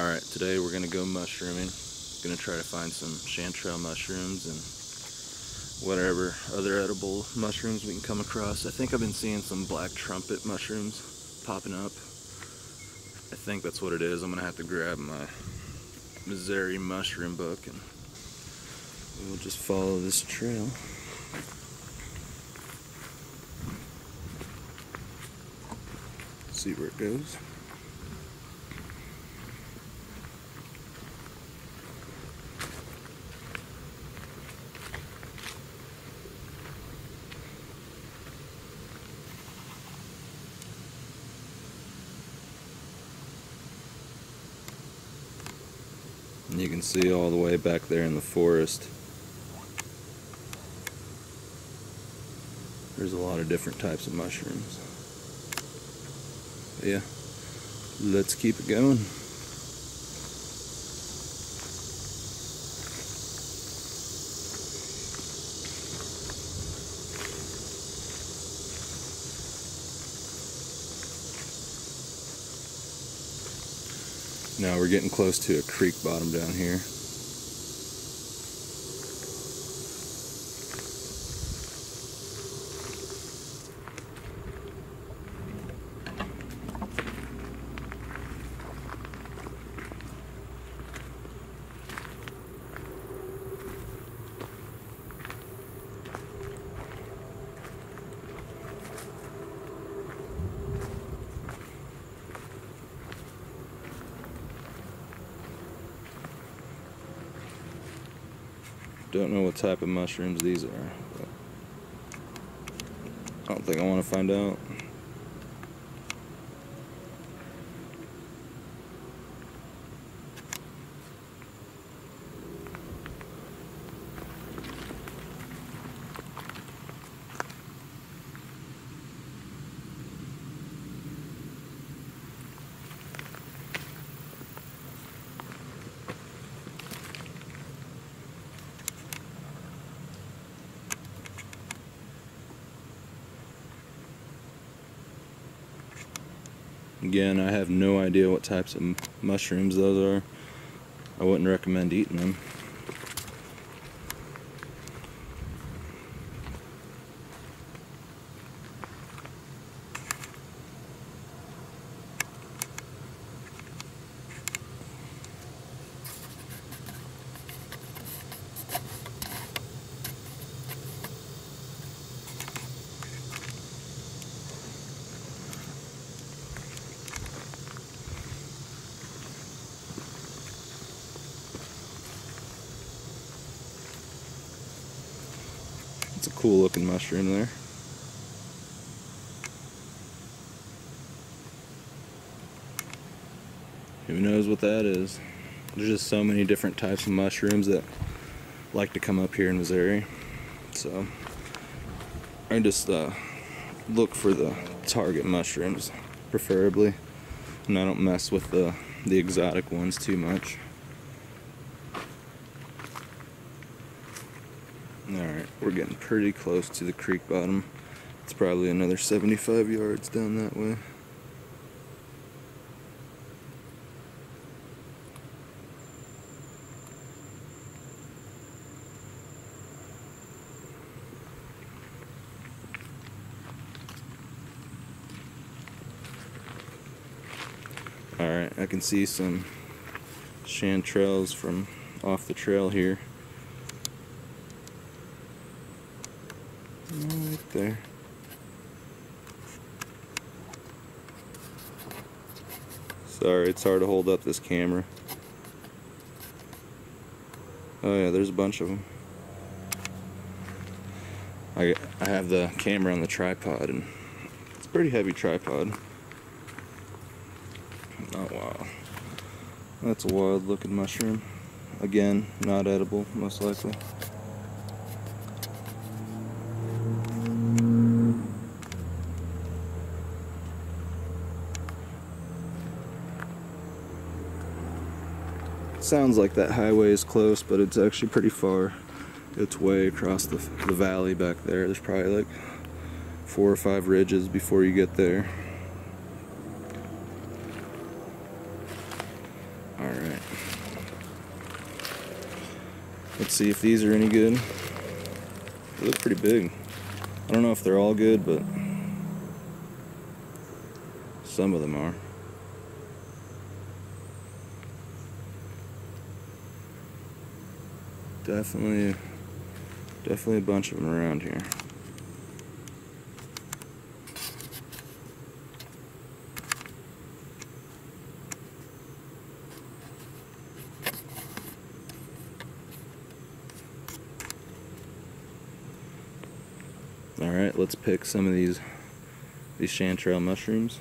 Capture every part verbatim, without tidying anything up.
Alright, today we're going to go mushrooming. Going to try to find some chanterelle mushrooms and whatever other edible mushrooms we can come across. I think I've been seeing some black trumpet mushrooms popping up. I think that's what it is. I'm going to have to grab my Missouri mushroom book and we'll just follow this trail. See where it goes. You can see all the way back there in the forest. There's a lot of different types of mushrooms. But yeah, let's keep it going. Now we're getting close to a creek bottom down here. Don't know what type of mushrooms these are, but I don't think I want to find out. Again, I have no idea what types of mushrooms those are. I wouldn't recommend eating them. It's a cool looking mushroom there. Who knows what that is? There's just so many different types of mushrooms that like to come up here in Missouri. So I just uh, look for the target mushrooms, preferably. And I don't mess with the, the exotic ones too much. Alright, we're getting pretty close to the creek bottom. It's probably another seventy-five yards down that way. Alright, I can see some chanterelles from off the trail here. Right there. Sorry, it's hard to hold up this camera. Oh yeah, there's a bunch of them. I, I have the camera on the tripod, and it's a pretty heavy tripod. Oh wow. That's a wild looking mushroom. Again, not edible, most likely. Sounds like that highway is close, but it's actually pretty far. It's way across the, the valley back there. There's probably like four or five ridges before you get there. Alright, Let's see if these are any good. They look pretty big. I don't know if they're all good, but some of them are. Definitely, definitely a bunch of them around here. Alright, let's pick some of these these chanterelle mushrooms.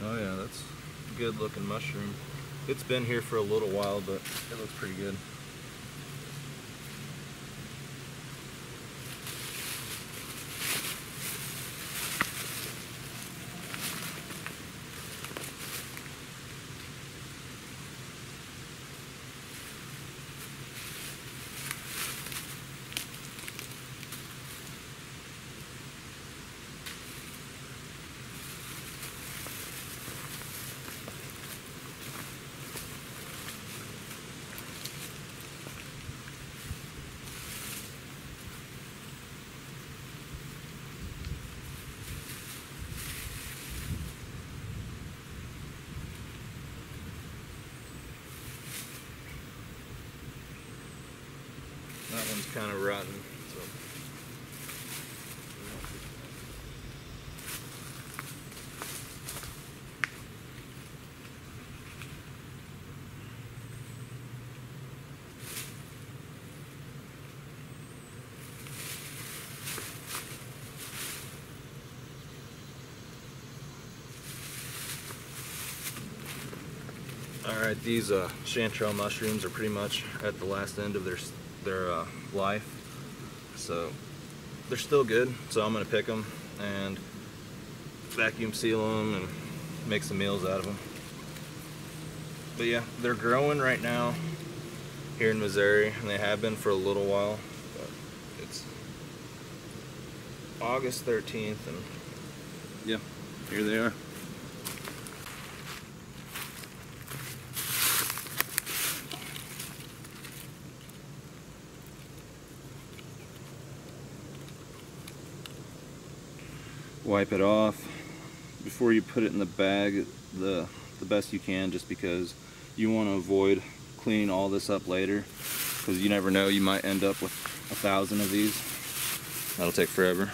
Oh yeah, that's a good looking mushroom. It's been here for a little while, but it looks pretty good. That one's kind of rotten, so. All right, these uh, chanterelle mushrooms are pretty much at the last end of their their uh, life, so they're still good, so I'm gonna pick them and vacuum seal them and make some meals out of them. But yeah, they're growing right now here in Missouri, and they have been for a little while, but it's August thirteenth and yeah, here they are. Wipe it off before you put it in the bag the the best you can, just because you want to avoid cleaning all this up later, because you never know, you might end up with a thousand of these. That'll take forever.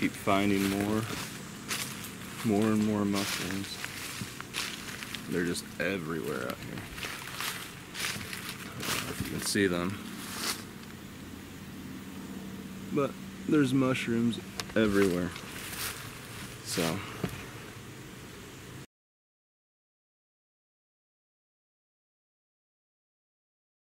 keep finding more, more and more mushrooms. They're just everywhere out here. I don't know if you can see them. But there's mushrooms everywhere. So